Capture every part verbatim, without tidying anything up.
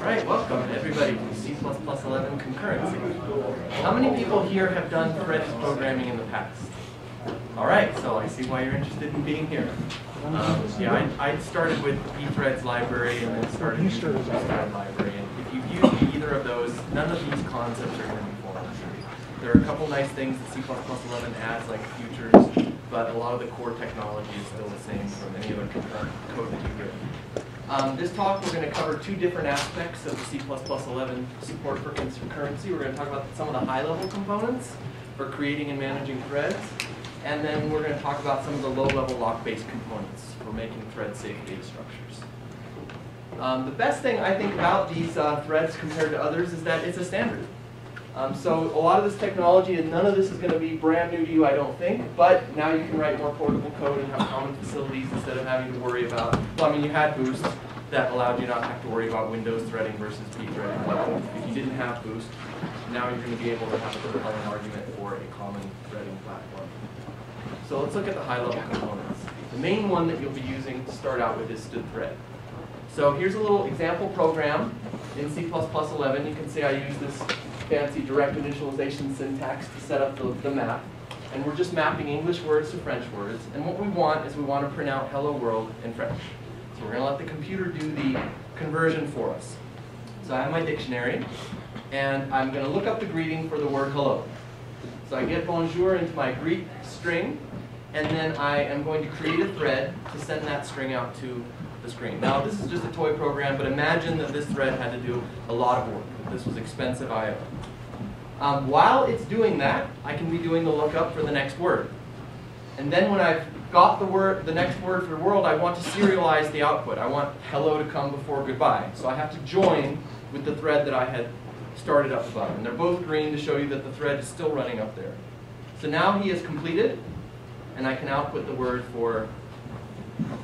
Right, welcome everybody to C plus plus eleven concurrency. How many people here have done threads programming in the past? All right, so I see why you're interested in being here. Um, yeah, I, I started with the eThreads library and then started with the Boost Thread library. And if you've used either of those, none of these concepts are going to be foreign. There are a couple nice things that C plus plus eleven adds, like futures, but a lot of the core technology is still the same from any other concurrent code that you've written. Um, this talk, we're going to cover two different aspects of the C plus plus eleven support for concurrency. We're going to talk about some of the high-level components for creating and managing threads, and then we're going to talk about some of the low-level lock-based components for making thread-safe data structures. Um, the best thing I think about these uh, threads compared to others is that it's a standard. Um, so a lot of this technology, and none of this is going to be brand new to you, I don't think, but now you can write more portable code and have common facilities instead of having to worry about, well, I mean, you had Boost that allowed you not to have to worry about Windows threading versus pthreading. Well, if you didn't have Boost, now you're going to be able to have a compelling argument for a common threading platform. So let's look at the high-level components. The main one that you'll be using to start out with is std::thread. So here's a little example program in C plus plus eleven. You can see I use this fancy direct initialization syntax to set up the, the map. And we're just mapping English words to French words. And what we want is we want to print out hello world in French. So we're going to let the computer do the conversion for us. So I have my dictionary. And I'm going to look up the greeting for the word hello. So I get bonjour into my greet string. And then I am going to create a thread to send that string out to the screen. Now, this is just a toy program, but imagine that this thread had to do a lot of work. This was expensive I O. Um, while it's doing that, I can be doing the lookup for the next word. And then when I've got the word, the next word for world, I want to serialize the output. I want hello to come before goodbye. So I have to join with the thread that I had started up above. And they're both green to show you that the thread is still running up there. So now he has completed, and I can output the word for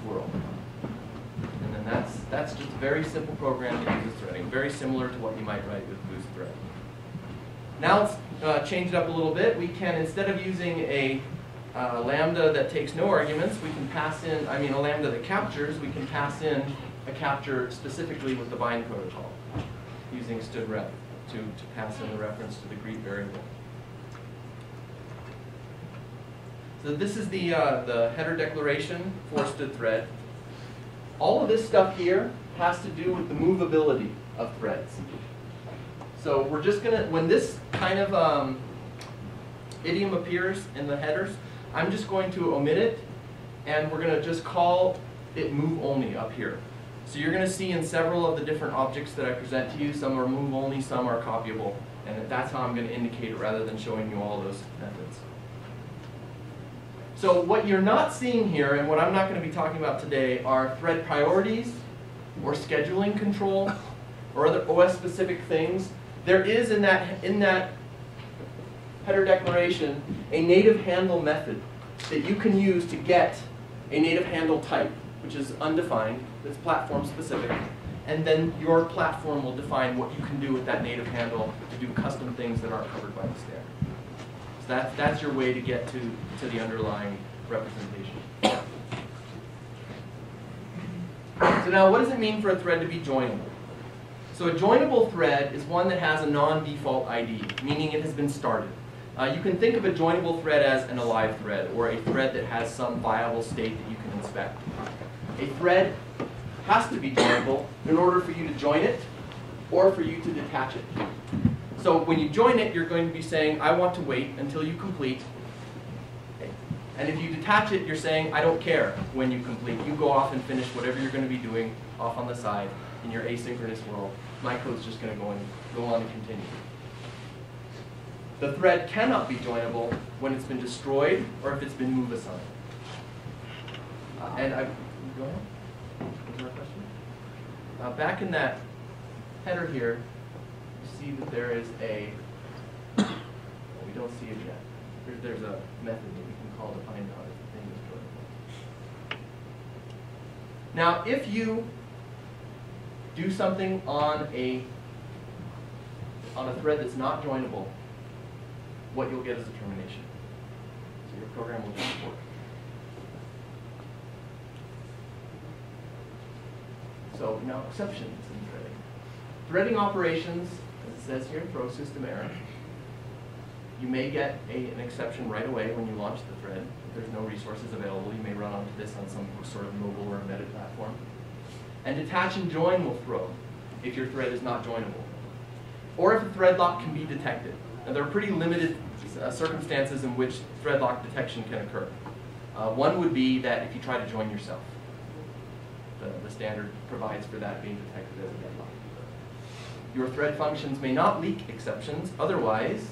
world. And that's, that's just a very simple program that uses threading, very similar to what you might write with Boost Thread. Now let's uh, change it up a little bit. We can, instead of using a uh, lambda that takes no arguments, we can pass in, I mean a lambda that captures, we can pass in a capture specifically with the bind protocol using std::ref to, to pass in the reference to the greet variable. So this is the, uh, the header declaration for std::thread. All of this stuff here has to do with the movability of threads. So we're just going to, when this kind of um, idiom appears in the headers, I'm just going to omit it, and we're going to just call it move only up here. So you're going to see in several of the different objects that I present to you, some are move only, some are copyable, and that's how I'm going to indicate it rather than showing you all those methods. So what you're not seeing here, and what I'm not going to be talking about today, are thread priorities, or scheduling control, or other O S-specific things. There is in that, in that header declaration a native handle method that you can use to get a native handle type, which is undefined, that's platform-specific, and then your platform will define what you can do with that native handle to do custom things that aren't covered by the standard. So that, that's your way to get to, to the underlying representation. So now what does it mean for a thread to be joinable? So a joinable thread is one that has a non-default I D, meaning it has been started. Uh, you can think of a joinable thread as an alive thread, or a thread that has some viable state that you can inspect. A thread has to be joinable in order for you to join it, or for you to detach it. So when you join it, you're going to be saying, I want to wait until you complete. And if you detach it, you're saying, I don't care when you complete. You go off and finish whatever you're going to be doing off on the side in your asynchronous world. My code's just going to go and go on and continue. The thread cannot be joinable when it's been destroyed or if it's been move assigned. Uh, and I go ahead. Is there a question? Uh, back in that header here, see that there is a, well, we don't see it yet. There, there's a method that we can call to find out if the thing is joinable. Now, if you do something on a on a thread that's not joinable, what you'll get is a termination. So your program will just work. so no exceptions in threading. Threading operations, as it says here, throw system error. You may get a, an exception right away when you launch the thread. If there's no resources available, you may run onto this on some sort of mobile or embedded platform. And detach and join will throw if your thread is not joinable, or if a thread lock can be detected. Now, there are pretty limited uh, circumstances in which thread lock detection can occur. Uh, one would be that if you try to join yourself. The, the standard provides for that being detected as a deadlock. Your thread functions may not leak exceptions, otherwise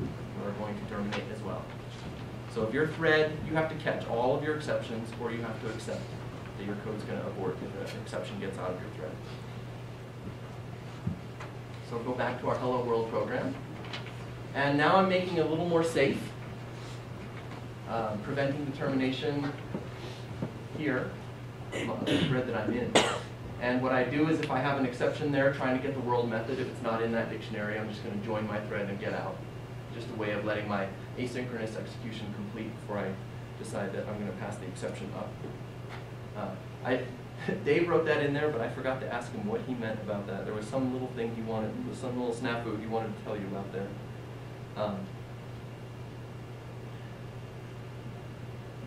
you are going to terminate as well. So if your thread, you have to catch all of your exceptions, or you have to accept that your code is going to abort if an exception gets out of your thread. So go back to our Hello World program. And now I'm making a little more safe, uh, preventing the termination here, the thread that I'm in. And what I do is if I have an exception there trying to get the world method, if it's not in that dictionary, I'm just going to join my thread and get out. Just a way of letting my asynchronous execution complete before I decide that I'm going to pass the exception up. Uh, I, Dave wrote that in there, but I forgot to ask him what he meant about that. There was some little thing he wanted, some little snafu he wanted to tell you about there. Um,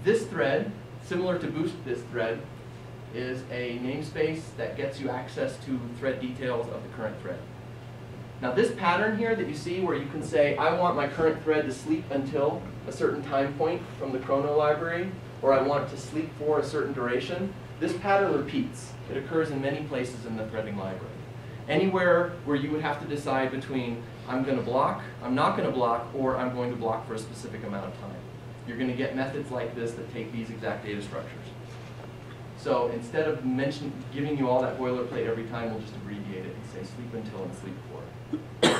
this thread, similar to Boost this thread, is a namespace that gets you access to thread details of the current thread. Now this pattern here that you see where you can say, I want my current thread to sleep until a certain time point from the Chrono library, or I want it to sleep for a certain duration, this pattern repeats. It occurs in many places in the threading library. Anywhere where you would have to decide between, I'm going to block, I'm not going to block, or I'm going to block for a specific amount of time. You're going to get methods like this that take these exact data structures. So instead of mention, giving you all that boilerplate every time, we'll just abbreviate it and say sleep until and sleep for.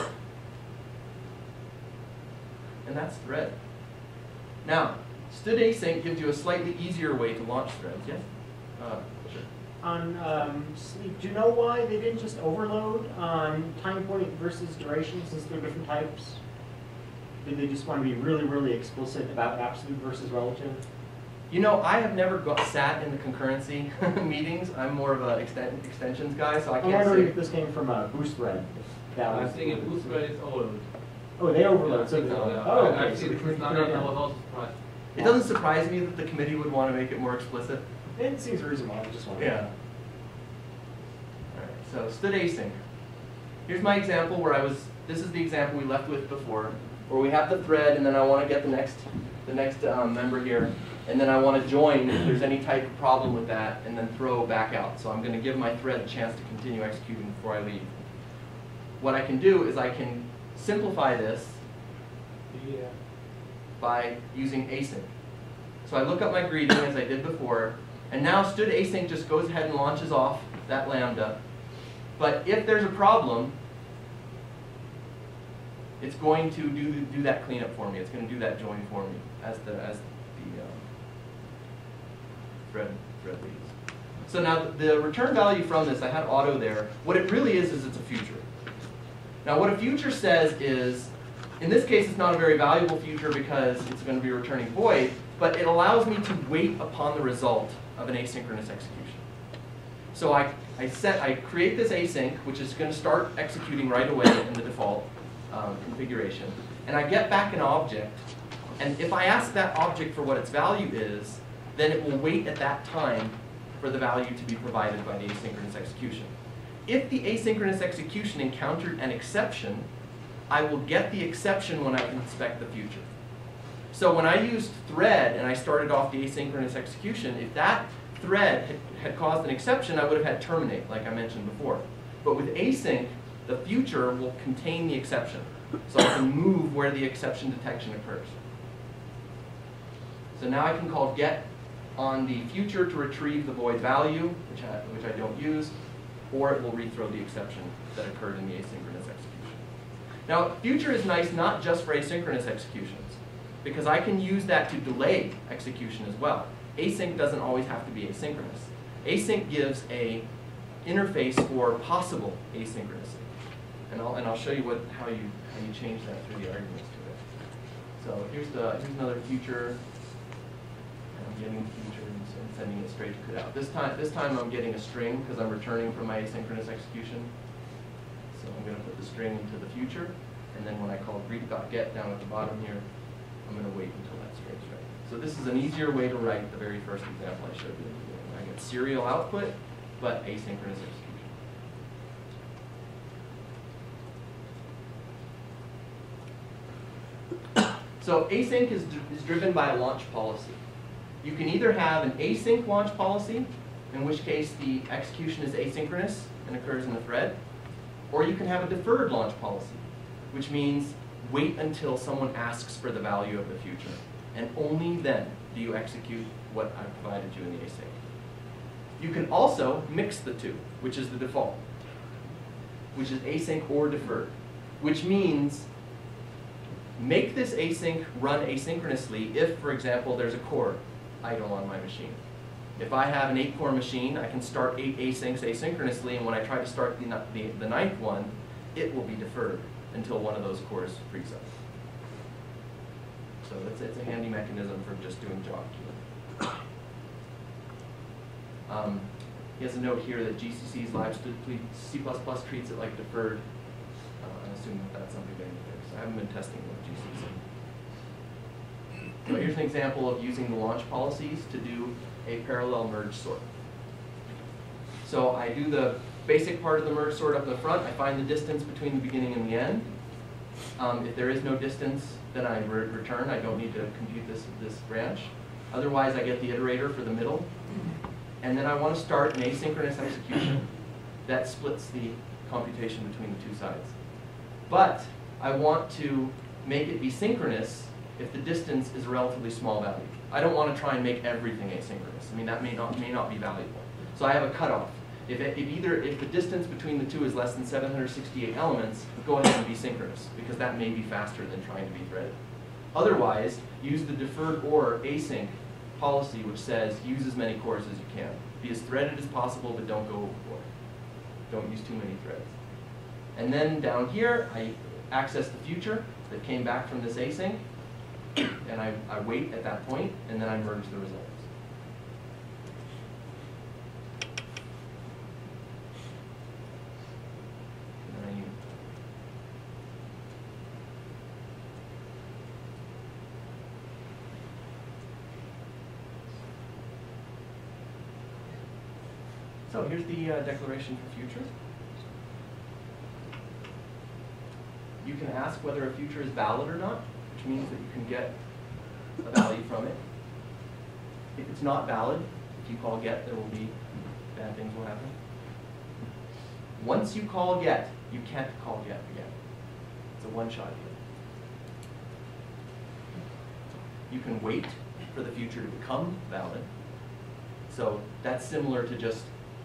And that's thread. Now, std::async gives you a slightly easier way to launch threads. Yes? Uh, sure. On um, sleep, do you know why they didn't just overload on time point versus duration since they're different types? Did they just want to be really, really explicit about absolute versus relative? You know, I have never got, sat in the concurrency meetings. I'm more of an exten extensions guy, so I can't. I'm wondering if this came from a Boost Thread. I'm thinking Boost Thread is overload. Oh, they overload. Yeah, so so yeah. Oh, okay. I, I so it, was not, I was also surprised. It doesn't surprise me that the committee would want to make it more explicit. It seems reasonable. I just want. Yeah. All right. So std::async. Here's my example where I was. This is the example we left with before, where we have the thread, and then I want to get the next, the next um, member here. And then I want to join if there's any type of problem with that, and then throw back out. So I'm going to give my thread a chance to continue executing before I leave. What I can do is I can simplify this yeah. by using async. So I look up my greeting as I did before, and now std::async just goes ahead and launches off that lambda. But if there's a problem, it's going to do, do that cleanup for me. It's going to do that join for me as the, as the uh, Thread, thread leads. So now the return value from this, I had auto there. What it really is is it's a future. Now what a future says is, in this case it's not a very valuable future because it's going to be returning void, but it allows me to wait upon the result of an asynchronous execution. So I, I, set, I create this async, which is going to start executing right away in the default um, configuration, and I get back an object, and if I ask that object for what its value is, then it will wait at that time for the value to be provided by the asynchronous execution. If the asynchronous execution encountered an exception, I will get the exception when I can inspect the future. So when I used thread and I started off the asynchronous execution, if that thread had caused an exception, I would have had terminate, like I mentioned before. But with async, the future will contain the exception. So I can move where the exception detection occurs. So now I can call get on the future to retrieve the void value, which I, which I don't use, or it will rethrow the exception that occurred in the asynchronous execution. Now, future is nice not just for asynchronous executions, because I can use that to delay execution as well. Async doesn't always have to be asynchronous. Async gives an interface for possible asynchronicity. And I'll, and I'll show you what, how, you, how you change that through the arguments to it. So here's, the, here's another future. I'm getting the future and sending it straight to out. This time, this time I'm getting a string because I'm returning from my asynchronous execution. So I'm going to put the string into the future, and then when I call greet dot get down at the bottom here, I'm going to wait until that string's ready. So this is an easier way to write the very first example I showed you. I get serial output, but asynchronous execution. So async is, is driven by a launch policy. You can either have an async launch policy, in which case the execution is asynchronous and occurs in the thread, or you can have a deferred launch policy, which means wait until someone asks for the value of the future, and only then do you execute what I provided you in the async. You can also mix the two, which is the default, which is async or deferred, which means make this async run asynchronously if, for example, there's a core idle on my machine. If I have an eight core machine, I can start eight asyncs asynchronously, and when I try to start the, the, the ninth one, it will be deferred until one of those cores frees up. So it's, it's a handy mechanism for just doing job queuing. Um, he has a note here that G C C's live C plus plus treats it like deferred. Uh, I assume that that's something they need to fix. I haven't been testing with G C C. So here's an example of using the launch policies to do a parallel merge sort. So I do the basic part of the merge sort up the front. I find the distance between the beginning and the end. Um, if there is no distance, then I re return. I don't need to compute this, this branch. Otherwise, I get the iterator for the middle. And then I want to start an asynchronous execution that splits the computation between the two sides. But I want to make it be synchronous if the distance is a relatively small value. I don't want to try and make everything asynchronous. I mean, that may not, may not be valuable. So I have a cutoff. If, it, if either if the distance between the two is less than seven hundred sixty-eight elements, go ahead and be synchronous, because that may be faster than trying to be threaded. Otherwise, use the deferred or async policy, which says use as many cores as you can. Be as threaded as possible, but don't go overboard. Don't use too many threads. And then down here, I access the future that came back from this async, and I, I wait at that point, and then I merge the results. And then I use it. So here's the uh, declaration for future. You can ask whether a future is valid or not, which means that you can get a value from it. If it's not valid, if you call get, there will be bad things will happen. Once you call get, you can't call get again. It's a one-shot deal. You can wait for the future to become valid. So that's similar to just,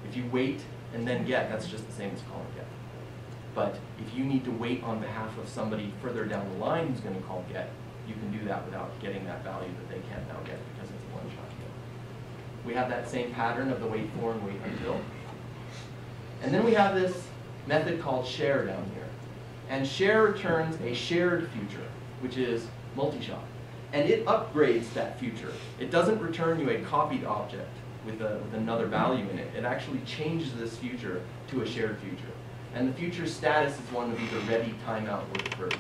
if you wait and then get, that's just the same as calling get. But if you need to wait on behalf of somebody further down the line who's going to call get, you can do that without getting that value that they can't now get because it's a one-shot get. We have that same pattern of the wait for and wait until. And then we have this method called share down here. And share returns a shared future, which is multi-shot. And it upgrades that future. It doesn't return you a copied object with, a, with another value in it. It actually changes this future to a shared future. And the future status is one of either ready, timeout, or deferred.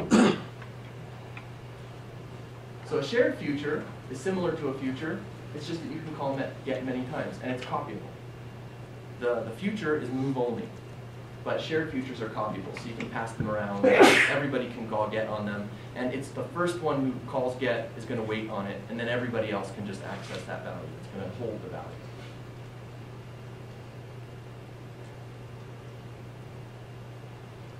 Okay. So a shared future is similar to a future. It's just that you can call get many times, and it's copyable. The, the future is move only, but shared futures are copyable, so you can pass them around. Everybody can call get on them. And it's the first one who calls get is going to wait on it, and then everybody else can just access that value. It's going to hold the value.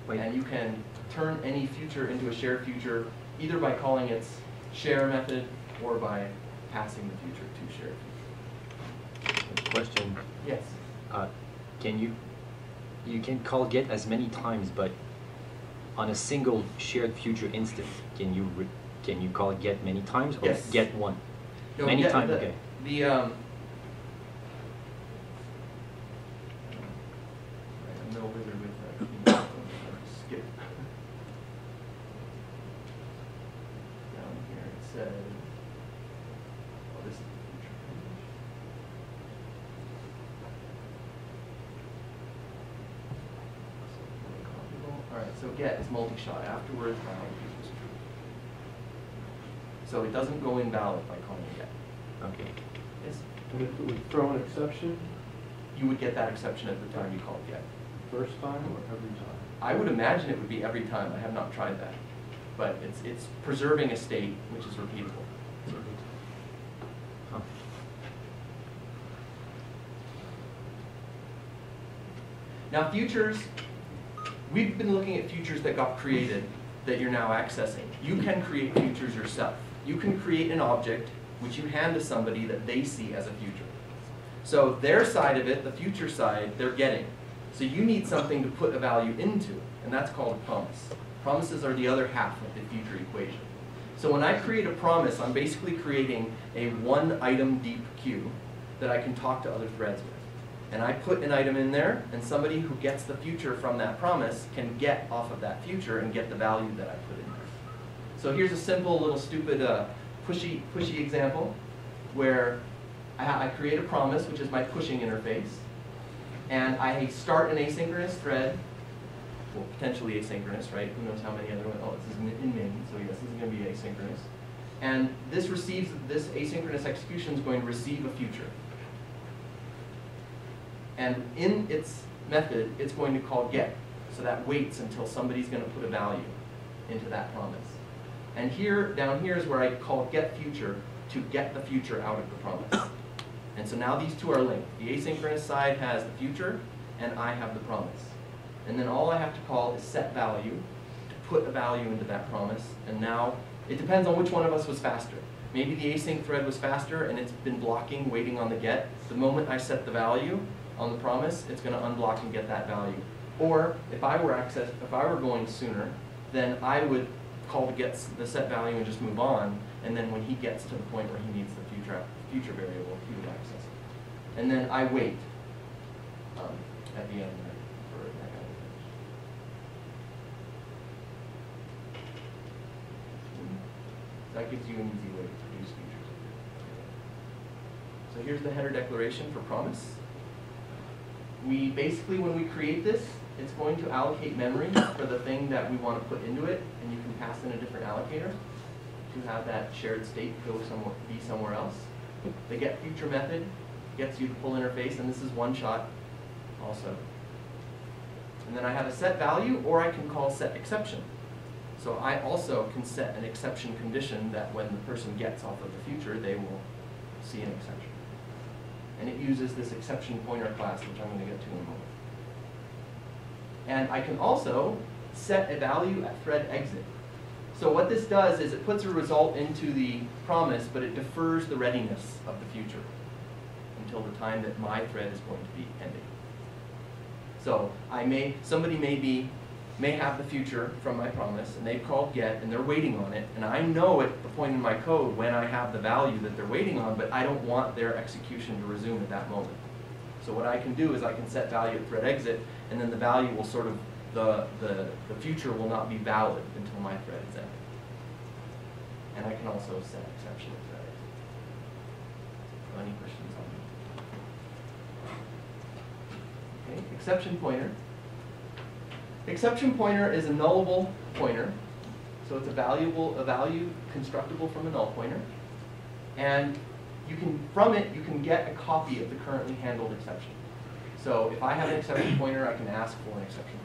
Wait. And you can turn any future into a shared future either by calling its share method or by passing the future to shared future. Question. Yes. Uh, can you you can call get as many times, but on a single shared future instance, can you re can you call get many times or yes. get one? No, many times. Okay. The um, I'm no wizard with that. Skip. say, what is the feature range? All right, so get is multi-shot afterwards. So it doesn't go invalid by calling get. Okay. Yes. And if it would throw an exception, you would get that exception at the time you called get. First time or every time? I would imagine it would be every time. I have not tried that, but it's it's preserving a state which is repeatable. Huh. Now futures, we've been looking at futures that got created that you're now accessing. You can create futures yourself. You can create an object which you hand to somebody that they see as a future. So their side of it, the future side, they're getting. So you need something to put a value into, and that's called a promise. Promises are the other half of the future equation. So when I create a promise, I'm basically creating a one-item deep queue that I can talk to other threads with. And I put an item in there, and somebody who gets the future from that promise can get off of that future and get the value that I put in there. So here's a simple little stupid uh, pushy, pushy example where I, I create a promise, which is my pushing interface, and I start an asynchronous thread, well, potentially asynchronous, right? Who knows how many other ones? Oh, this is in main, so yes, this is going to be asynchronous. And this receives, this asynchronous execution is going to receive a future. And in its method, it's going to call get. So that waits until somebody's going to put a value into that promise. And here, down here is where I call get future to get the future out of the promise. And so now these two are linked. The asynchronous side has the future, and I have the promise. And then all I have to call is set value to put a value into that promise. And now it depends on which one of us was faster. Maybe the async thread was faster, and it's been blocking, waiting on the get. The moment I set the value on the promise, it's going to unblock and get that value. Or if I were access, if I were going sooner, then I would call to get the set value and just move on. And then when he gets to the point where he needs the future future variable, he would access it. And then I wait um, at the end for that guy to finish. That gives you an easy way to produce features. So here's the header declaration for promise. We basically, when we create this, it's going to allocate memory for the thing that we want to put into it, and you can pass in a different allocator to have that shared state go somewhere, be somewhere else. The get future method gets you the full interface, and this is one shot also. And then I have a set value, or I can call set exception. So I also can set an exception condition that when the person gets off of the future, they will see an exception. And it uses this exception pointer class, which I'm going to get to in a moment. And I can also set a value at thread exit. So what this does is it puts a result into the promise, but it defers the readiness of the future until the time that my thread is going to be ending. So I may, somebody may be, may have the future from my promise, and they've called get, and they're waiting on it, and I know at the point in my code when I have the value that they're waiting on, but I don't want their execution to resume at that moment. So what I can do is I can set value at thread exit, and then the value will sort of, The, the, the future will not be valid until my thread is ended. And I can also set exception to thread exit. So any questions on that? Okay, exception pointer. Exception pointer is a nullable pointer. So it's a valuable, a value constructible from a null pointer. And you can, from it, you can get a copy of the currently handled exception. So if I have an exception pointer, I can ask for an exception.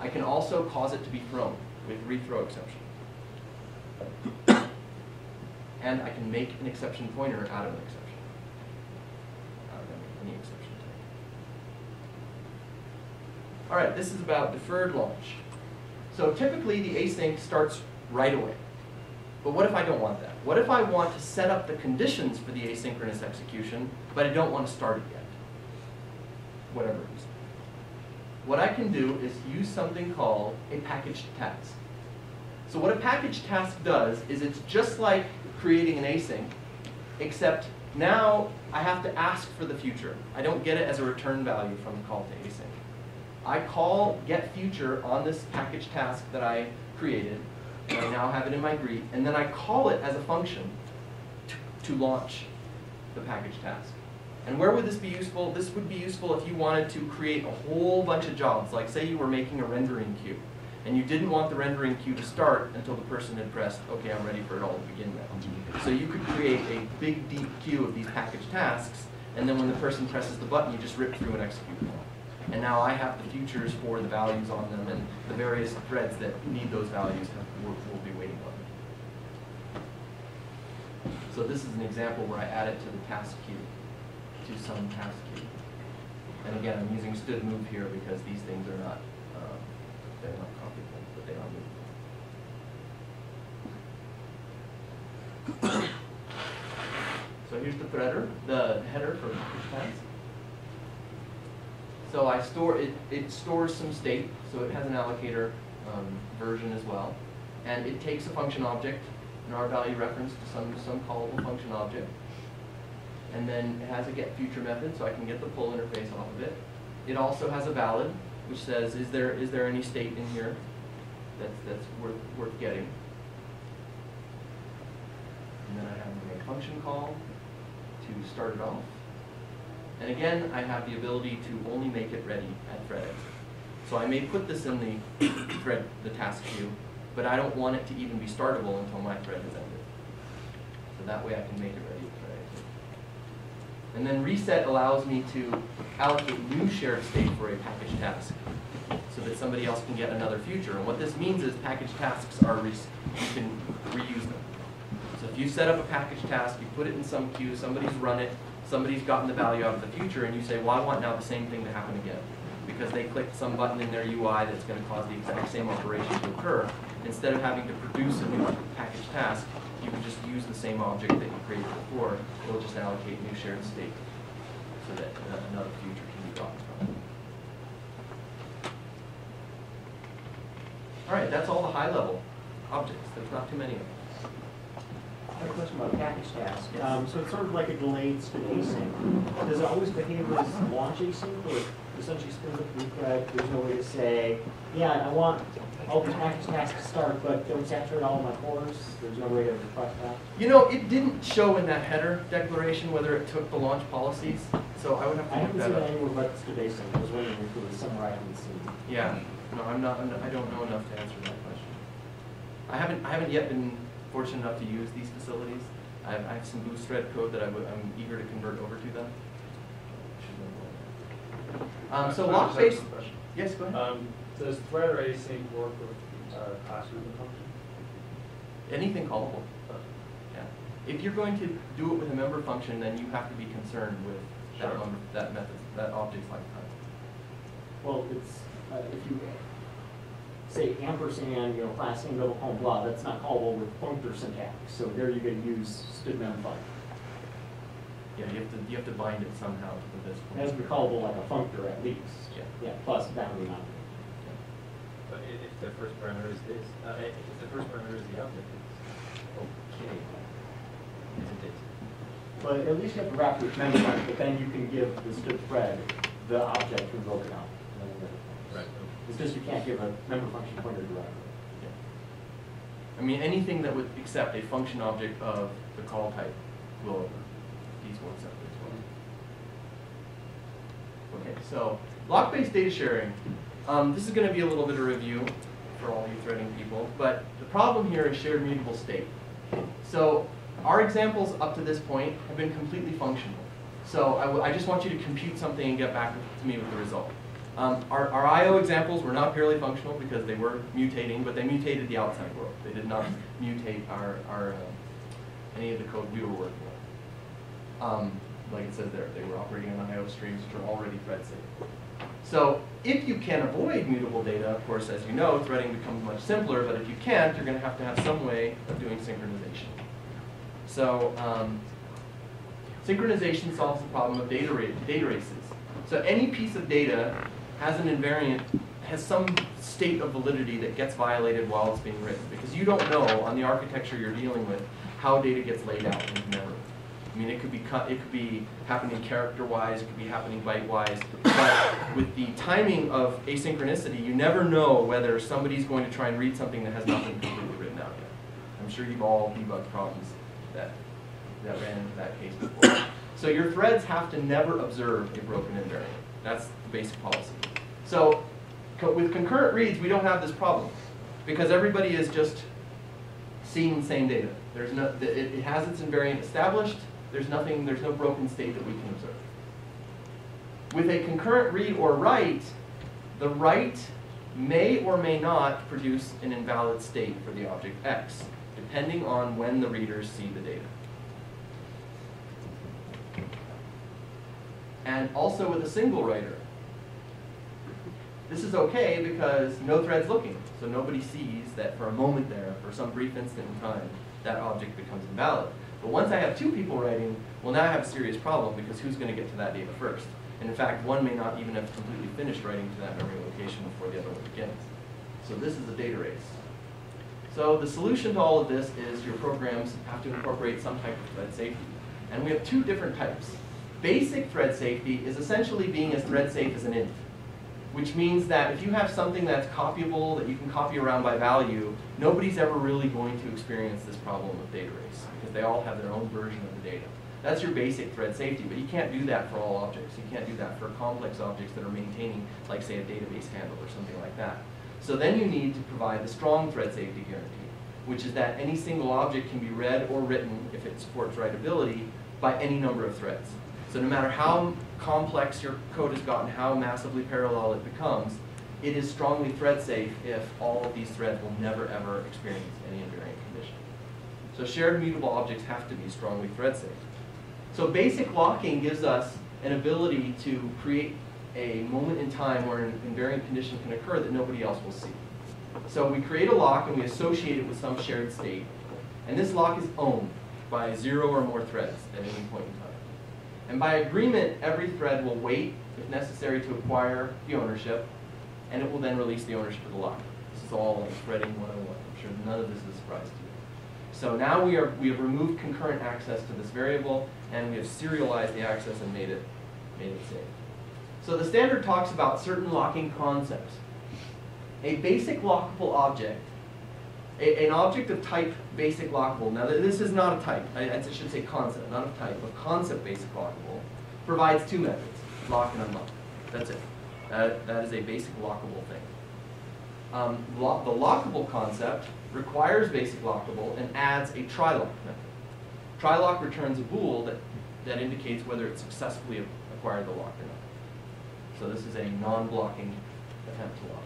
I can also cause it to be thrown with rethrow exception. And I can make an exception pointer out of an exception. Out of any exception type. All right, this is about deferred launch. So typically the async starts right away. But what if I don't want that? What if I want to set up the conditions for the asynchronous execution, but I don't want to start it yet? Whatever it is. What I can do is use something called a packaged task. So what a packaged task does is it's just like creating an async, except now I have to ask for the future. I don't get it as a return value from the call to async. I call get future on this packaged task that I created, and I now have it in my greet, and then I call it as a function to launch the package task. And where would this be useful? This would be useful if you wanted to create a whole bunch of jobs, like say you were making a rendering queue, and you didn't want the rendering queue to start until the person had pressed, okay, I'm ready for it all to begin now. So you could create a big, deep queue of these package tasks, and then when the person presses the button, you just rip through and execute them all. And now I have the futures for the values on them, and the various threads that need those values will be waiting on them. So this is an example where I add it to the task queue, to some task queue. And again, I'm using std move here because these things are not, uh, they're not copyable, but they are movable. So here's the threader, the header for task. So I store it, it stores some state, so it has an allocator um, version as well. And it takes a function object, an R value reference to some, some callable function object. And then it has a get future method, so I can get the pull interface off of it. It also has a valid, which says, is there, is there any state in here that's, that's worth, worth getting? And then I have the make function call to start it off. And again, I have the ability to only make it ready at thread exit. So I may put this in the thread, the task queue, but I don't want it to even be startable until my thread is ended. So that way I can make it ready at thread exit. And then reset allows me to allocate new shared state for a package task so that somebody else can get another future. And what this means is package tasks are, re you can reuse them. So if you set up a package task, you put it in some queue, somebody's run it, somebody's gotten the value out of the future, and you say, well, I want now the same thing to happen again, because they clicked some button in their U I that's going to cause the exact same operation to occur. Instead of having to produce a new package task, you can just use the same object that you created before. It'll just allocate new shared state so that uh, another future can be gotten from it. All right, that's all the high-level objects. There's not too many of them. I have a question about package task. Um, so it's sort of like a delayed async. Does it always behave as launch async, or essentially spins up the thread? There's no way to say, yeah, I want open package task to start, but don't saturate all of my cores. There's no way to request that. You know, it didn't show in that header declaration whether it took the launch policies, so I would have to I haven't that seen up. It anywhere but std async. I was wondering if it was somewhere I haven't seen. Yeah, no, I'm not. I'm not I don't know enough to answer that question. I haven't. I haven't yet been fortunate enough to use these facilities. I have, I have some Boost Thread code that I I'm eager to convert over to them. Um, so lock-based. Yes, go ahead. Um, does thread or async work with uh, classes and functions? Anything callable. Yeah. If you're going to do it with a member function, then you have to be concerned with sure. that member, that method, that object's lifetime. Well, it's uh, if you. Say ampersand, you know, class name, double colon, blah, that's not callable with pointer syntax. So there you're going to use std::mem_fun. Yeah, you have to you have to bind it somehow to this point. It has to be callable like a functor at least. Yeah. Yeah, plus boundary not. Yeah. But if the first parameter is this, uh, if the first parameter is the object, it's okay. Isn't it? But at least you have to wrap with mem_fun, but then you can give the std thread the object from broken out. It's just you can't give a member function pointer directly. Yeah. I mean, anything that would accept a function object of the call type will, these will accept it as well. Okay, so lock-based data sharing. Um, this is going to be a little bit of review for all you threading people, but the problem here is shared mutable state. So our examples up to this point have been completely functional. So I, w I just want you to compute something and get back to me with the result. Um, our, our I O examples were not purely functional because they were mutating, but they mutated the outside world. They did not mutate our, our uh, any of the code we were working with. Um, like it says there, they were operating on I O streams which are already thread safe. So if you can avoid mutable data, of course, as you know, threading becomes much simpler, but if you can't, you're going to have to have some way of doing synchronization. So um, synchronization solves the problem of data, ra data races. So any piece of data has an invariant, has some state of validity that gets violated while it's being written. Because you don't know, on the architecture you're dealing with, how data gets laid out in memory. I mean, it could be cut, it could be happening character-wise, it could be happening byte-wise. But with the timing of asynchronicity, you never know whether somebody's going to try and read something that has not been completely written out yet. I'm sure you've all debugged problems that that ran into that case before. So your threads have to never observe a broken invariant. That's the basic policy. So co with concurrent reads, we don't have this problem because everybody is just seeing the same data. There's no, it, it has its invariant established. There's nothing, there's no broken state that we can observe. With a concurrent read or write, the write may or may not produce an invalid state for the object X, depending on when the readers see the data. And also with a single writer. This is okay because no thread's looking, so nobody sees that for a moment there, for some brief instant in time, that object becomes invalid. But once I have two people writing, well, now I have a serious problem because who's going to get to that data first? And in fact, one may not even have completely finished writing to that memory location before the other one begins. So this is a data race. So the solution to all of this is your programs have to incorporate some type of thread safety. And we have two different types. Basic thread safety is essentially being as thread safe as an int, which means that if you have something that's copyable, that you can copy around by value, nobody's ever really going to experience this problem with data race, because they all have their own version of the data. That's your basic thread safety, but you can't do that for all objects. You can't do that for complex objects that are maintaining, like say, a database handle or something like that. So then you need to provide the strong thread safety guarantee, which is that any single object can be read or written, if it supports writability, by any number of threads. So no matter how complex your code has gotten, how massively parallel it becomes, it is strongly thread safe if all of these threads will never ever experience any invariant condition. So shared mutable objects have to be strongly thread safe. So basic locking gives us an ability to create a moment in time where an invariant condition can occur that nobody else will see. So we create a lock and we associate it with some shared state. And this lock is owned by zero or more threads at any point in time. And by agreement, every thread will wait, if necessary, to acquire the ownership, and it will then release the ownership of the lock. This is all like threading one oh one. I'm sure none of this is a surprise to you. So now we, are, we have removed concurrent access to this variable, and we have serialized the access and made it, made it safe. So the standard talks about certain locking concepts. A basic lockable object, a, an object of type basic lockable, now this is not a type, I, I should say concept, not a type, but concept basic lockable, provides two methods, lock and unlock. That's it. That, that is a basic lockable thing. Um, lo the lockable concept requires basic lockable and adds a try-lock method. Try-lock returns a bool that, that indicates whether it successfully acquired the lock or not. So this is a non-blocking attempt to lock.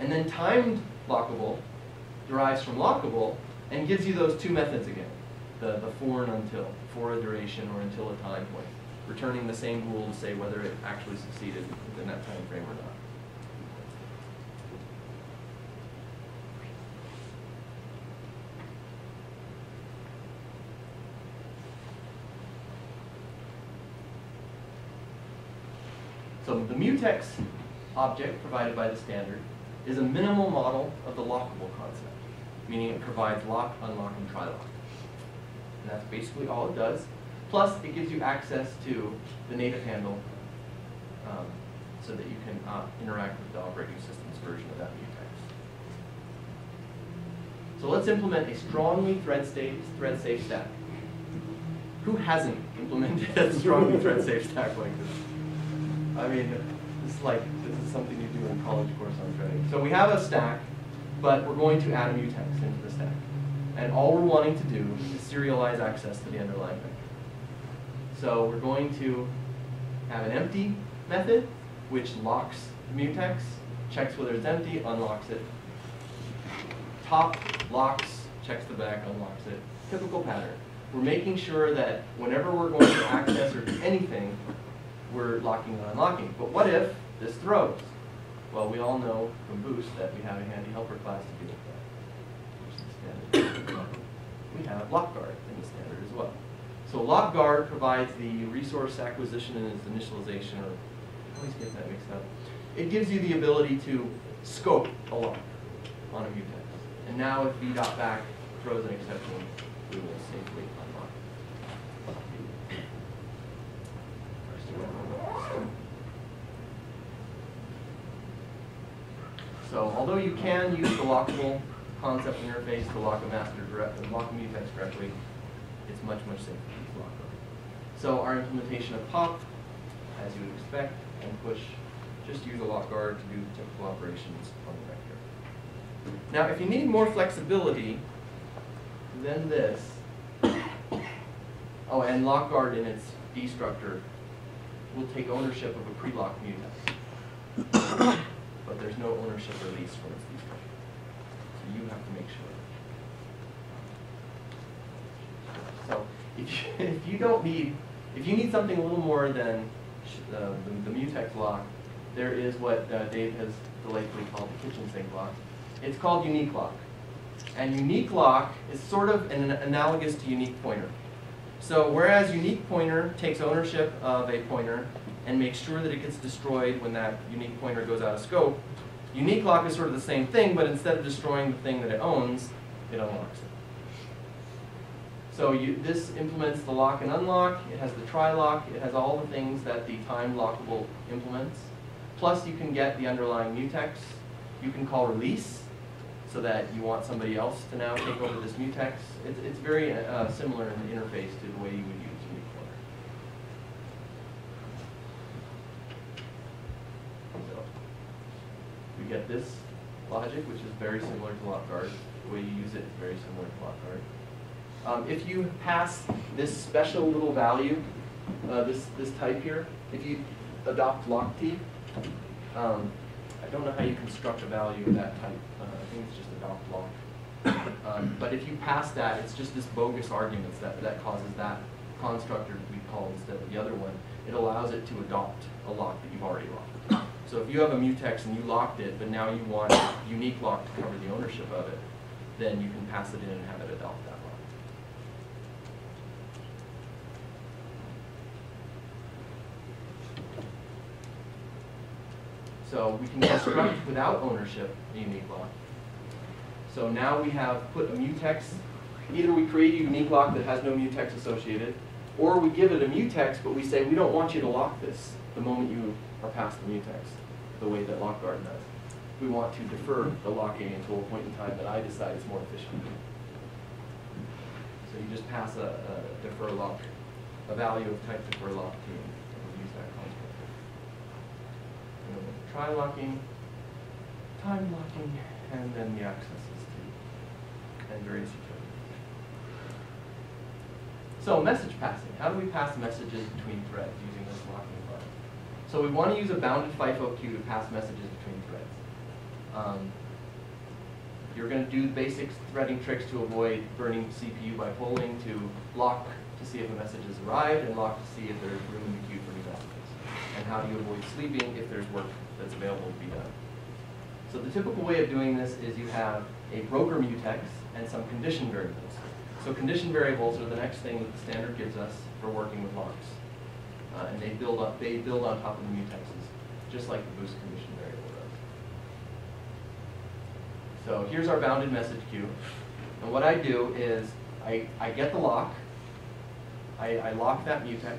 And then timed lockable derives from lockable and gives you those two methods again, the, the for and until, for a duration or until a time point, returning the same rule to say whether it actually succeeded within that time frame or not. So the mutex object provided by the standard is a minimal model of the lockable concept, meaning it provides lock, unlock, and try lock. And that's basically all it does. Plus, it gives you access to the native handle um, so that you can uh, interact with the operating system's version of that mutex. So let's implement a strongly thread-safe thread safe stack. Who hasn't implemented a strongly thread-safe stack like this? I mean, this is like, this is something you do in a college course on threading. So we have a stack, but we're going to add a mutex into the stack. And all we're wanting to do is serialize access to the underlying vector. So we're going to have an empty method, which locks the mutex, checks whether it's empty, unlocks it. Top locks, checks the back, unlocks it. Typical pattern. We're making sure that whenever we're going to access or do anything, we're locking and unlocking. But what if this throws? Well, we all know from Boost that we have a handy helper class to do with that. We have LockGuard in the standard as well. So LockGuard provides the resource acquisition and its initialization, or I always get that mixed up. It gives you the ability to scope a lock on a mutex. And now if v.back throws an exception, we will safely unlock it. although you can use the lockable concept interface to lock a master directly, lock a mutex directly, it's much, much safer to use lockable. So our implementation of pop, as you would expect, and push, just use a lock guard to do typical operations on the vector. Now, if you need more flexibility than this, oh, and lock guard in its destructor will take ownership of a pre-lock mutex. But there's no ownership release from its destructor. So you have to make sure. So if you, if you don't need, if you need something a little more than uh, the, the mutex lock, there is what uh, Dave has delightfully called the kitchen sink lock. It's called unique lock. And unique lock is sort of an, an analogous to unique pointer. So whereas unique pointer takes ownership of a pointer and makes sure that it gets destroyed when that unique pointer goes out of scope, unique lock is sort of the same thing, but instead of destroying the thing that it owns, it unlocks it. So you, this implements the lock and unlock, it has the try lock, it has all the things that the timed lockable implements. Plus you can get the underlying mutex, you can call release, so that you want somebody else to now take over this mutex. It's, it's very uh, similar in the interface to the way you would use unique pointer. So we get this logic, which is very similar to lock guard. The way you use it is very similar to lock guard. Um, if you pass this special little value, uh, this, this type here, if you adopt lock T, um, I don't know how you construct a value of that type. Uh, I think it's just about block. Um, but if you pass that, it's just this bogus arguments that, that causes that constructor to be called instead of the other one. It allows it to adopt a lock that you've already locked. So if you have a mutex and you locked it, but now you want unique lock to cover the ownership of it, then you can pass it in and have it adopt that lock. So we can construct without ownership a unique lock. So now we have put a mutex. Either we create a unique lock that has no mutex associated, or we give it a mutex, but we say we don't want you to lock this the moment you are past the mutex, the way that lock guard does. We want to defer the locking until a point in time that I decide is more efficient. So you just pass a, a defer lock, a value of type defer lock to use that construct. Try locking, time locking, and then the accesses to, and various utilities. So message passing. How do we pass messages between threads using this locking button? So we want to use a bounded FIFO queue to pass messages between threads. Um, you're going to do the basic threading tricks to avoid burning C P U by polling, to lock to see if a message has arrived, and lock to see if there's room in the queue for new messages. And how do you avoid sleeping if there's work that's available to be done. So the typical way of doing this is you have a broker mutex and some condition variables. So condition variables are the next thing that the standard gives us for working with locks. Uh, and they build, up, they build on top of the mutexes, just like the boost condition variable does. So here's our bounded message queue. And what I do is I, I get the lock, I, I lock that mutex,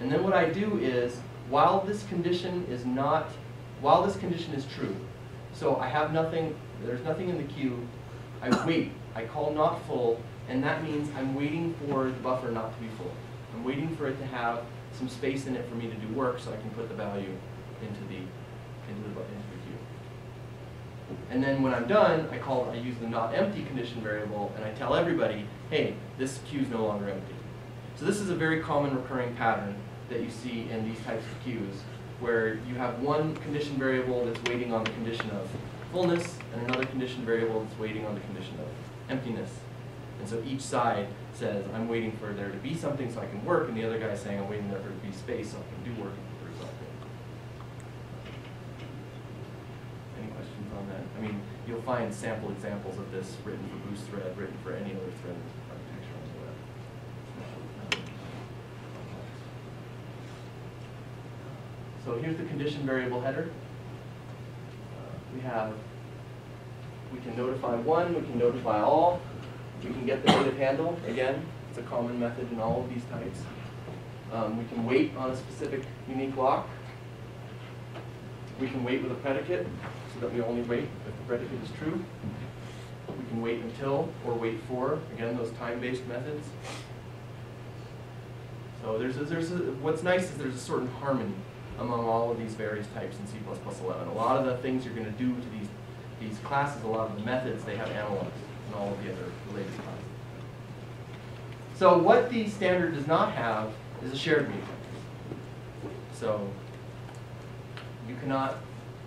and then what I do is, while this condition is not, while this condition is true, so I have nothing, there's nothing in the queue, I wait, I call not full, and that means I'm waiting for the buffer not to be full. I'm waiting for it to have some space in it for me to do work so I can put the value into the, into the, into the queue. And then when I'm done, I call, I use the not empty condition variable, and I tell everybody, hey, this queue is no longer empty. So this is a very common recurring pattern that you see in these types of queues, where you have one condition variable that's waiting on the condition of fullness, and another condition variable that's waiting on the condition of emptiness. And so each side says, I'm waiting for there to be something so I can work, and the other guy is saying, I'm waiting there for there to be space so I can do work. Any questions on that? I mean, you'll find sample examples of this written for Boost Thread, written for any other thread. So here's the condition variable header. We have, we can notify one, we can notify all, we can get the native handle. Again, it's a common method in all of these types. Um, we can wait on a specific unique lock. We can wait with a predicate. So that we only wait if the predicate is true. We can wait until or wait for, again, those time-based methods. So there's a, there's a, what's nice is there's a certain harmony among all of these various types in C plus plus eleven. A lot of the things you're going to do to these, these classes, a lot of the methods, they have analogs in all of the other related classes. So what the standard does not have is a shared mutex. So you cannot,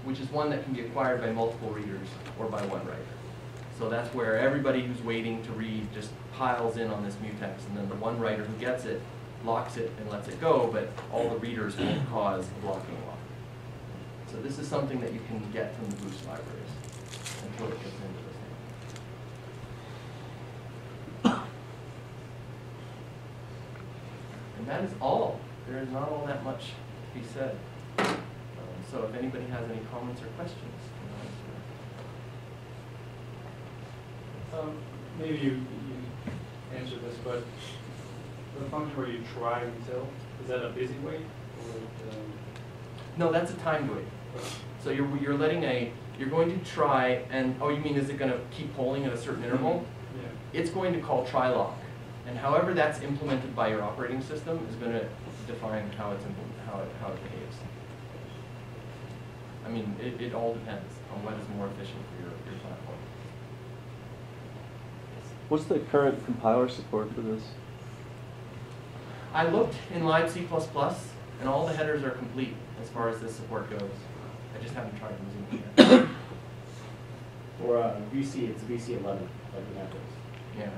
which is one that can be acquired by multiple readers or by one writer. So that's where everybody who's waiting to read just piles in on this mutex, and then the one writer who gets it locks it and lets it go, but all the readers won't cause a blocking lock. So this is something that you can get from the Boost libraries until it gets into this thing. And that is all. There is not all that much to be said. Um, so if anybody has any comments or questions. Um, maybe you, you answered this, but the function where you try until, is that a busy wait? Or, um, no, that's a timed wait. So you're you're letting a you're going to try, and oh, you mean is it going to keep polling at a certain interval? Yeah. It's going to call try lock, and however that's implemented by your operating system is going to define how it's how it how it behaves. I mean, it it all depends on what is more efficient for your your platform. What's the current compiler support for this? I looked in libc plus plus, and all the headers are complete as far as this support goes. I just haven't tried using it yet. For uh, V C, it's V C eleven, like the networks. Yeah.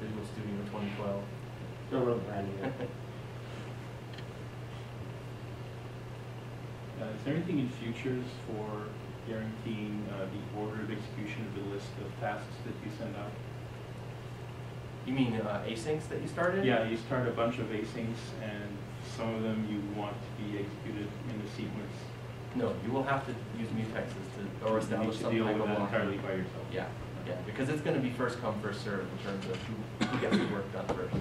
Visual Studio twenty twelve. Still real brand new. uh, is there anything in futures for guaranteeing uh, the order of execution of the list of tasks that you send out? You mean uh, asyncs that you started? Yeah, you start a bunch of asyncs, and some of them you want to be executed in the sequence. No, you will have to use mutexes to or establish some type of block entirely by yourself. Yeah, yeah, because it's going to be first come, first served in terms of who, who gets the work done first.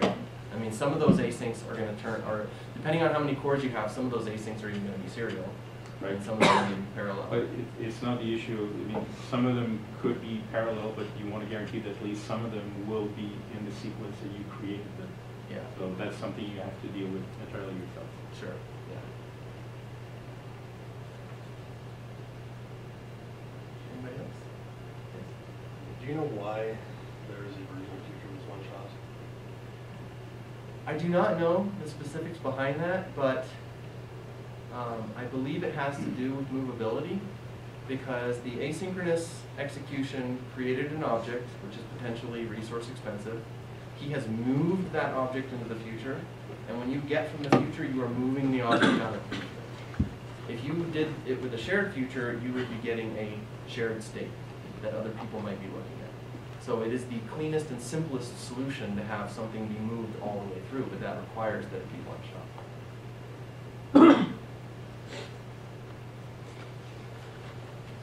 Right. I mean, some of those asyncs are going to turn, or depending on how many cores you have, some of those asyncs are even going to be serial. Right. And some of them in parallel. But it, it's not the issue. I mean, some of them could be parallel, but you want to guarantee that at least some of them will be in the sequence that you created them. Yeah. So that's something you have to deal with entirely yourself. Sure. Yeah. Anybody else? Do you know why there is a version of futures one shot? I do not know the specifics behind that, but. Um, I believe it has to do with movability, because the asynchronous execution created an object, which is potentially resource expensive. He has moved that object into the future, and when you get from the future, you are moving the object out of the future. If you did it with a shared future, you would be getting a shared state that other people might be looking at. So it is the cleanest and simplest solution to have something be moved all the way through, but that requires that it be one shot.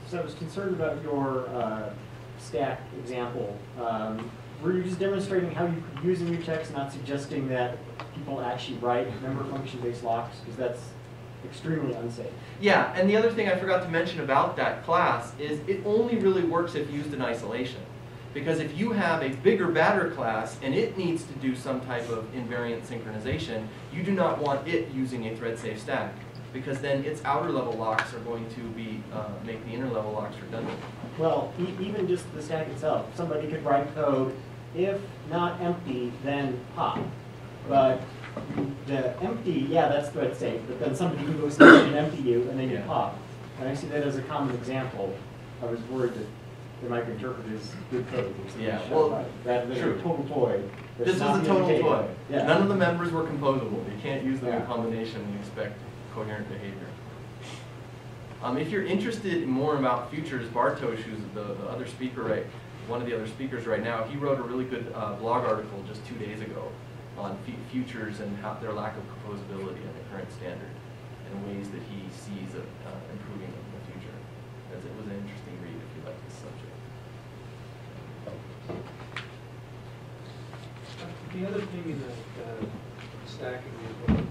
So I was concerned about your uh, stack example. Um, were you just demonstrating how you could use a mutex, not suggesting that people actually write member function-based locks, because that's extremely unsafe? Yeah, and the other thing I forgot to mention about that class is it only really works if used in isolation. Because if you have a bigger, badder class, and it needs to do some type of invariant synchronization, you do not want it using a thread-safe stack, because then its outer level locks are going to be uh, make the inner level locks redundant. Well, e even just the stack itself, somebody could write code, if not empty, then pop. But the empty, yeah, that's thread safe, but then somebody can go send and empty you, and then you yeah. pop. And I see that as a common example. I was worried that they might interpret as good code. Yeah, well, rather than true. A total toy. This is a total indicated. toy. Yeah. None of the members were composable. You can't use them yeah. in combination and expect coherent behavior. Um, if you're interested more about futures, Bartosz, who's the, the other speaker, right, one of the other speakers right now, he wrote a really good uh, blog article just two days ago on futures and how their lack of composability in the current standard and ways that he sees of uh, improving them in the future. As it was an interesting read if you like this subject. The other thing that uh, stacking is,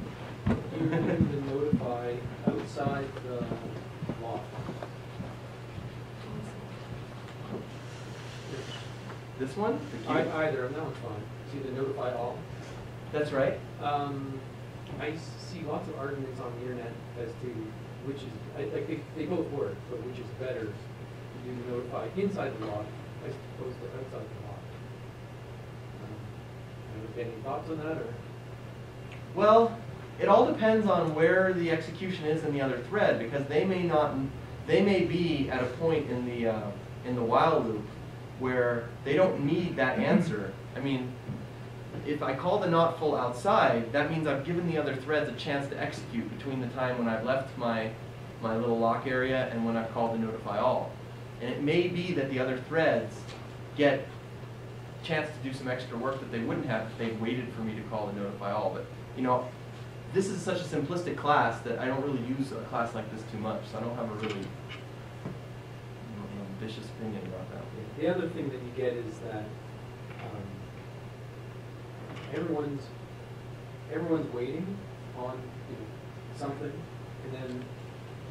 you can notify outside the lock. This one? I, either of them is fine. It's either notify all. That's right. Um, I see lots of arguments on the internet as to which is, I, like they, they both work, but which is better to do notify inside the log as opposed to outside the log. Um, I don't know if you have any thoughts on that, or? Well, it all depends on where the execution is in the other thread, because they may not, they may be at a point in the uh, in the while loop where they don't need that answer. I mean, if I call the not full outside, that means I've given the other threads a chance to execute between the time when I've left my my little lock area and when I've called the notify all. And it may be that the other threads get a chance to do some extra work that they wouldn't have if they waited for me to call the notify all. But you know, this is such a simplistic class that I don't really use a class like this too much, so I don't have a really ambitious opinion about that. The other thing that you get is that um, everyone's everyone's waiting on you know, something, and then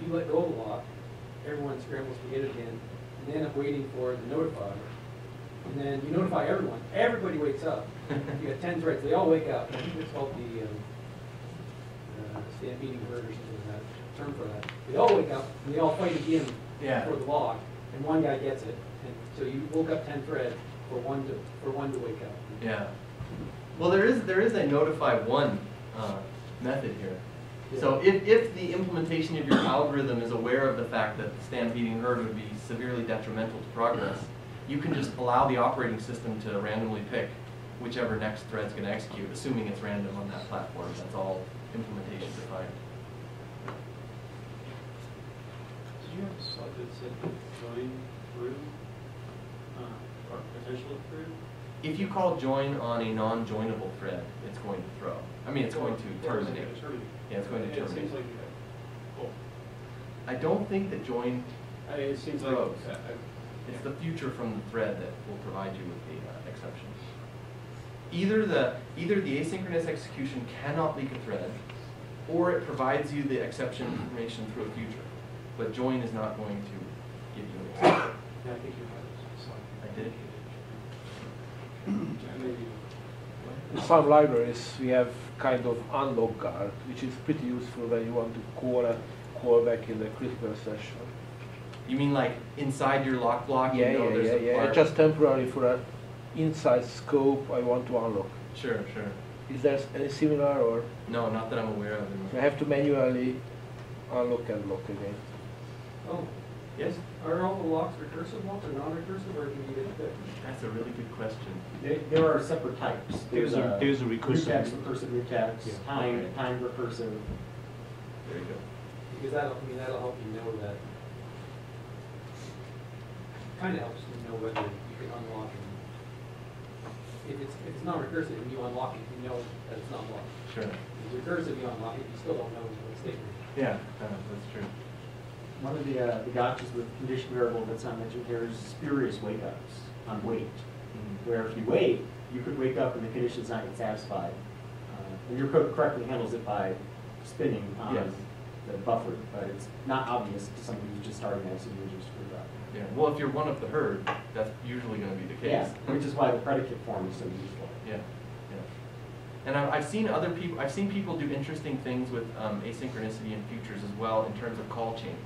you let go of the lock, everyone scrambles to get it again, and they end up waiting for the notify. And then you notify everyone. Everybody wakes up. You got ten threads. They all wake up. I think it's called the um, uh, stampeding herd or something like that. Term for that. They all wake up and they all fight again yeah. for the log. And one guy gets it. And so you woke up ten threads for one to for one to wake up. Yeah. Well, there is there is a notify one uh, method here. Yeah. So if if the implementation of your algorithm is aware of the fact that the stampeding herd would be severely detrimental to progress, you can just allow the operating system to randomly pick whichever next thread's going to execute, assuming it's random on that platform. That's all implementation defined. Did you have a slide that said join through uh, or potential through? If you call join on a non-joinable thread, it's going to throw. I mean, it's or, going to terminate. It's going to terminate. Yeah, it's going to terminate. It seems like, yeah. Cool. I don't think that join I mean, it seems throws. Like, uh, I, It's the future from the thread that will provide you with the uh, exception. Either the, either the asynchronous execution cannot leak a thread, or it provides you the exception information through a future. But join is not going to give you an exception. Yeah, I think you had a slide. I did. In some libraries, we have kind of unlock guard, which is pretty useful when you want to call, a, call back in the critical session. You mean like inside your lock block? Yeah, you know, yeah, there's yeah, a yeah. Part. Just temporarily for an inside scope, I want to unlock. Sure, sure. Is there any similar or? No, not that I'm aware of. Anymore. I have to manually unlock and lock again. Oh, yes. Are all the locks recursive locks or non-recursive, or can you get it? That's a really good question. There, there are separate types. There's, there's a, a there's a recursive, retex, recursive, retex, yeah. time, right. time recursive. There you go. Because that'll I mean that'll help you know that. Kind of helps you know whether you can unlock it. If it's, if it's not recursive and you unlock it, you know that it's not locked. Sure. If it's recursive, you unlock it, you still don't know what statement. Yeah, uh, that's true. One of the, uh, the gotchas with condition variable that's not mentioned here is spurious wake-ups on wait, mm-hmm. where if you wait, you could wake up and the condition's not yet satisfied. Uh, and your code correctly handles it by spinning on yes. the buffer, but it's not obvious to somebody who's just starting as a user screwed up. Yeah. Well, if you're one of the herd, that's usually going to be the case. Yeah, which is why the predicate form is so useful. Yeah, yeah. And I, I've seen other people. I've seen people do interesting things with um, asynchronicity and futures as well in terms of call chain.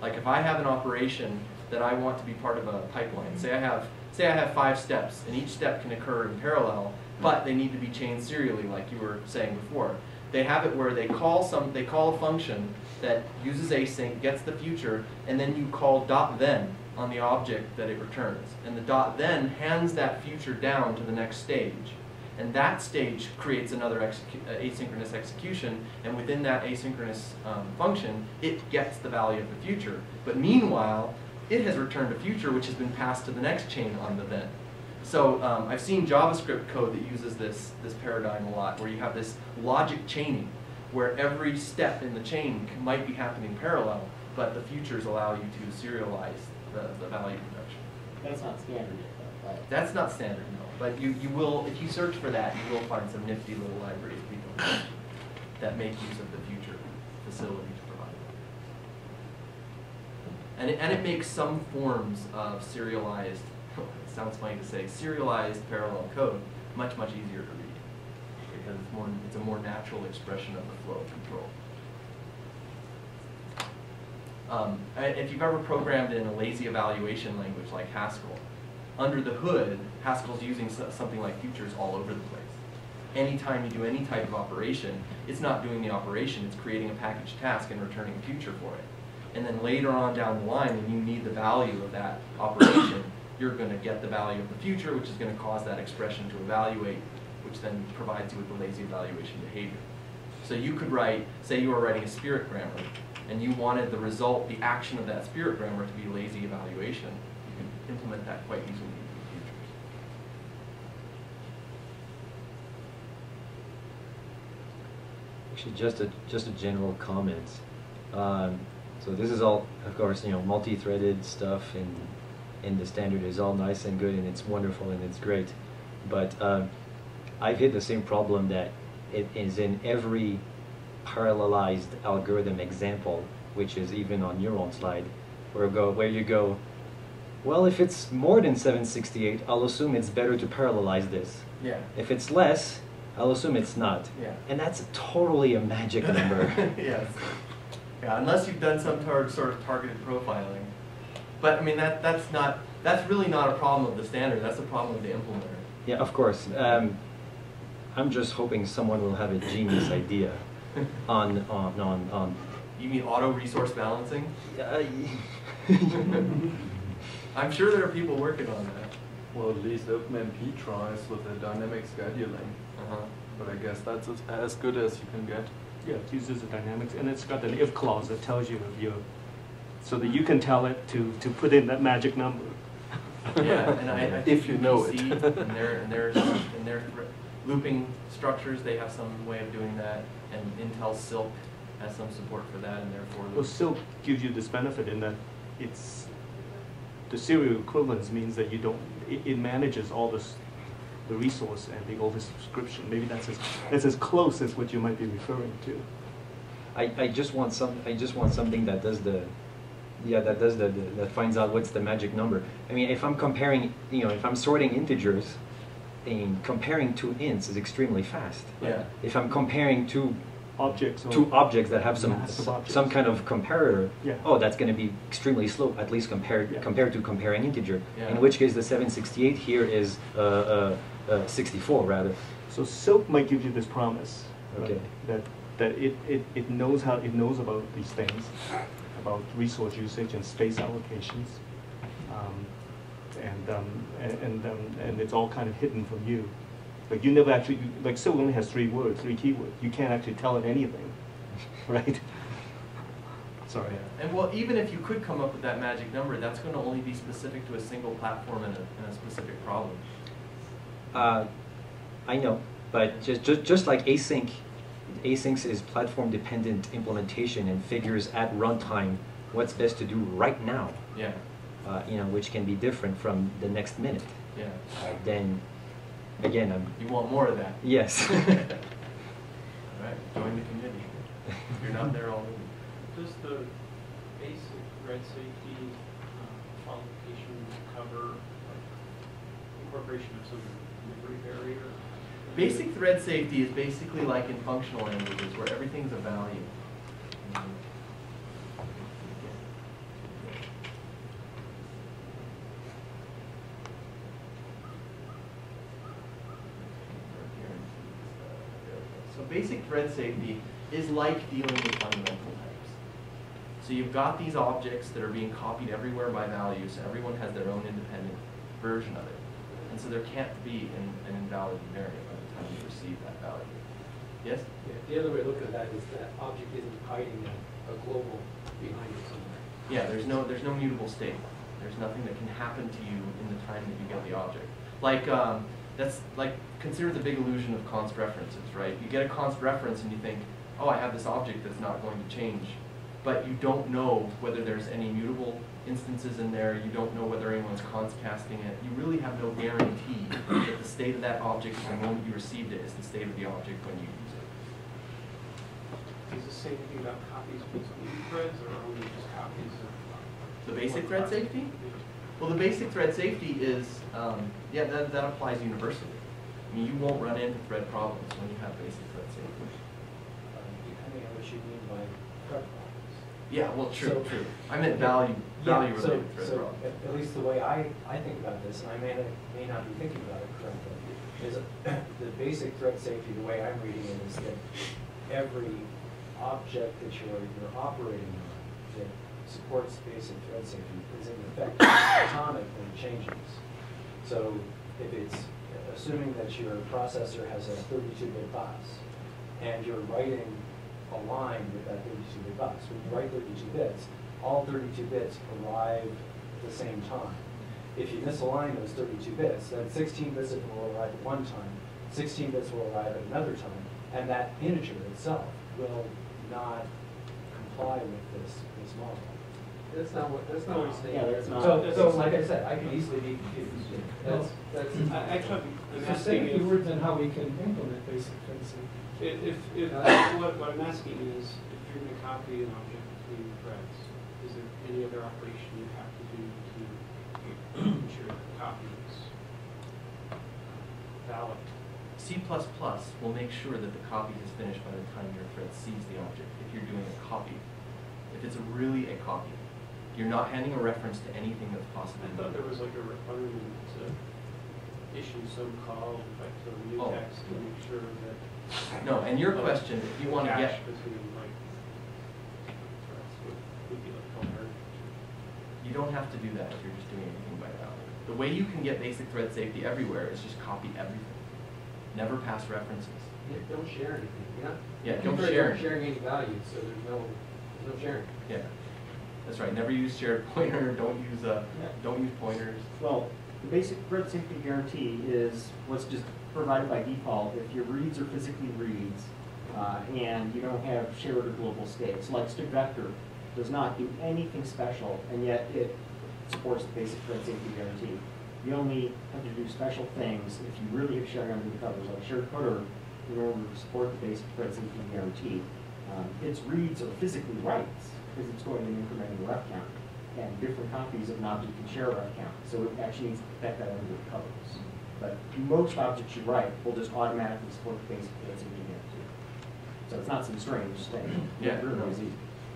Like if I have an operation that I want to be part of a pipeline, say I have say I have five steps, and each step can occur in parallel, but they need to be chained serially, like you were saying before. They have it where they call some they call a function that uses async, gets the future, and then you call dot then on the object that it returns. And the dot then hands that future down to the next stage. And that stage creates another execu asynchronous execution, and within that asynchronous um, function, it gets the value of the future. But meanwhile, it has returned a future which has been passed to the next chain on the then. So um, I've seen JavaScript code that uses this, this paradigm a lot, where you have this logic chaining, where every step in the chain can, might be happening parallel, but the futures allow you to serialize the, the value production. That's not standard yet, though, right? That's not standard, no. But you, you will, if you search for that, you will find some nifty little libraries people that make use of the future facility to provide that. And it, and it makes some forms of serialized it sounds funny to say, serialized parallel code much, much easier to read because it's, more, it's a more natural expression of the flow of control. Um, if you've ever programmed in a lazy evaluation language like Haskell, under the hood, Haskell's using something like futures all over the place. Anytime you do any type of operation, it's not doing the operation, it's creating a packaged task and returning a future for it. And then later on down the line, when you need the value of that operation, you're going to get the value of the future, which is going to cause that expression to evaluate, which then provides you with the lazy evaluation behavior. So you could write, say you were writing a spirit grammar, and you wanted the result, the action of that spirit grammar to be lazy evaluation, you can implement that quite easily in the futures. Actually, just a, just a general comment. Um, so this is all, of course, you know, multi-threaded stuff, and, and the standard is all nice and good, and it's wonderful, and it's great. But um, I've hit the same problem that it is in every parallelized algorithm example, which is even on your own slide, where, go, where you go, well, if it's more than seven sixty-eight, I'll assume it's better to parallelize this. Yeah. If it's less, I'll assume it's not. Yeah. And that's totally a magic number. Yes. Yeah, unless you've done some sort of targeted profiling. But I mean, that, that's, not, that's really not a problem of the standard, that's a problem of the implementer. Yeah, of course. Um, I'm just hoping someone will have a genius idea. On, on, on, on. You mean auto resource balancing? Uh, I'm sure there are people working on that. Well, at least OpenMP tries with the dynamic scheduling. Uh-huh. But I guess that's as good as you can get. Yeah, it uses the dynamics, and it's got an if clause that tells you if you, so that you can tell it to to put in that magic number. Yeah, and I, I if you know it, and their and their and their looping structures, they have some way of doing that. And Intel Silk has some support for that, and therefore... Well, Silk gives you this benefit in that it's... The serial equivalence means that you don't... It, it manages all this, the resource and the oversubscription. Maybe that's as, that's as close as what you might be referring to. I, I just want some... I just want something that does the... Yeah, that does the, the... That finds out what's the magic number. I mean, if I'm comparing... You know, if I'm sorting integers... In comparing two ints is extremely fast. Yeah. If I'm comparing two objects, two objects that have some some kind of comparator, yeah. Oh, that's going to be extremely slow, at least compared yeah. compared to comparing integer. Yeah. In which case, the seven sixty-eight here is uh, uh, uh, sixty-four rather. So Silk might give you this promise, okay, right? that that it, it it knows how it knows about these things, about resource usage and space allocations. Um, And um, and um, and it's all kind of hidden from you. Like you never actually like Silk only has three words, three keywords. You can't actually tell it anything, right? Sorry. And well, even if you could come up with that magic number, that's going to only be specific to a single platform and a, and a specific problem. Uh, I know, but just just just like async, async is platform dependent implementation and figures at runtime what's best to do right now. Yeah. Uh, you know, which can be different from the next minute. Yeah. Uh, then, again, I'm... You want more of that? Yes. All right, join the committee. You're not there already. Does the basic thread safety um, qualification cover like, incorporation of some memory barrier? Basic thread safety is basically like in functional languages where everything's a value. Basic thread safety is like dealing with fundamental types. So you've got these objects that are being copied everywhere by value, so everyone has their own independent version of it. And so there can't be an, an invalid invariant by the time you receive that value. Yes? Yeah, the other way to look at that is that object isn't hiding a, a global behind it somewhere. Yeah, there's no, there's no mutable state. There's nothing that can happen to you in the time that you get the object. Like, um, that's like, consider the big illusion of const references, right? You get a const reference and you think, oh, I have this object that's not going to change. But you don't know whether there's any mutable instances in there. You don't know whether anyone's const casting it. You really have no guarantee that the state of that object from the moment you received it is the state of the object when you use it. Is the same thing about copies between threads or only just copies of... The basic thread safety? Well, the basic thread safety is, um, yeah, that, that applies universally. I mean, you won't run into thread problems when you have basic thread safety. Um, depending on what you mean by thread problems. Yeah, well, true, so, true. I meant value, value yeah, related so, thread so problems. At, at least the way I, I think about this, and I may not, may not be thinking about it correctly, is the basic thread safety, the way I'm reading it, is that every object that you're, you're operating on that supports basic thread safety is in effect atomic when it changes. So if it's, assuming that your processor has a thirty-two bit bus and you're writing a line with that thirty-two bit bus, when you write thirty-two bits, all thirty-two bits arrive at the same time. If you misalign those thirty-two bits, then sixteen bits of them will arrive at one time, sixteen bits will arrive at another time, and that integer itself will not comply with this, this model. That's not what, that's not what he's saying. Yeah, that's not. So, that's so like I said, I could easily be confused. That's, that's, I, I can't be confused. So if you were then how we can implement basic thread safety. If, if, if uh, what, what I'm asking is, if you're going to copy an object between threads, is there any other operation you have to do to ensure that the copy is valid? C plus plus will make sure that the copy is finished by the time your thread sees the object, if you're doing a copy. If it's really a copy. You're not handing a reference to anything that's possible. I thought there was like a requirement to issue some call back to a new oh. text to make sure that. No, and your like question, if you want to get between like would be like colored. You don't have to do that if you're just doing anything by value. The way you can get basic thread safety everywhere is just copy everything. Never pass references. Yeah, don't share anything. You're not, yeah, you're don't share. Not sharing any value, so there's no there's no sharing. Yeah. That's right. Never use shared pointer. Don't use a. Yeah. Don't use pointers. Well, the basic thread safety guarantee is what's just provided by default. If your reads are physically reads, uh, and you don't have shared or global states, like StickVector does not do anything special, and yet it supports the basic thread safety guarantee. You only have to do special things if you really have sharing under the covers, like shared coder, in order to support the basic thread safety guarantee. Um, its reads are physically writes, because it's going and incrementing ref count, and different copies of an object can share a ref count, so it actually needs to protect that under the covers. But most objects you write will just automatically support the basic thread safety guarantee. So it's not some strange thing. Yeah, no. Easy.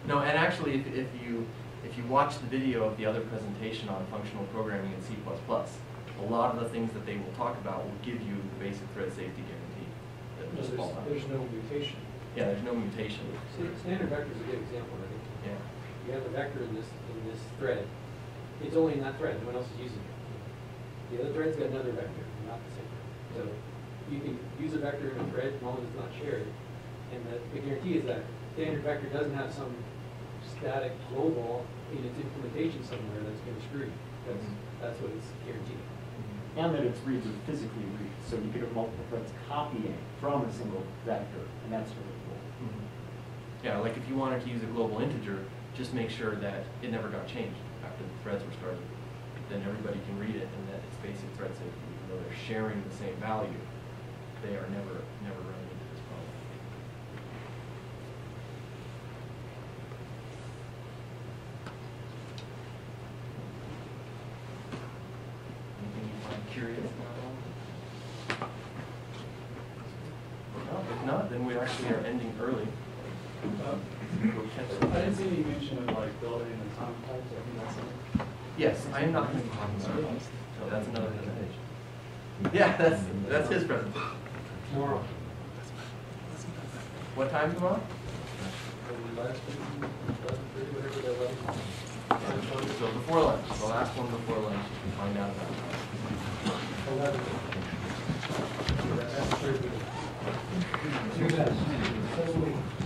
No, and actually, if, if you if you watch the video of the other presentation on functional programming in C plus plus, a lot of the things that they will talk about will give you the basic thread safety guarantee. That no, there's, there's no mutation. Yeah, there's no mutation. So standard vector is a good example, right? Yeah. You have a vector in this in this thread. It's only in that thread. No one else is using it. The other thread's got another vector, not the same. So you can use a vector in a thread as long as it's not shared. And the, the guarantee is that standard vector doesn't have some static global in its implementation somewhere that's going to screw you. That's mm-hmm. that's what it's guaranteed. Mm-hmm. And that its reads are physically reads, so you could have multiple threads copying from a single vector, and that's really cool. Mm-hmm. Yeah, like if you wanted to use a global integer, just make sure that it never got changed after the threads were started. Then everybody can read it, and that it's basic thread safety. Even though they're sharing the same value, they are never, never running into this problem. Anything you find curious about? Well, if not, then we actually are ending early. Um, I didn't see any mention of like building an atomic type. So I think that's something. Yes, I am not going to be talking about it. No, that's another presentation. Yeah, that's that's his presentation. Tomorrow. What time tomorrow? So before lunch. The last one before lunch. You can find out about that. Eleven. Two guys.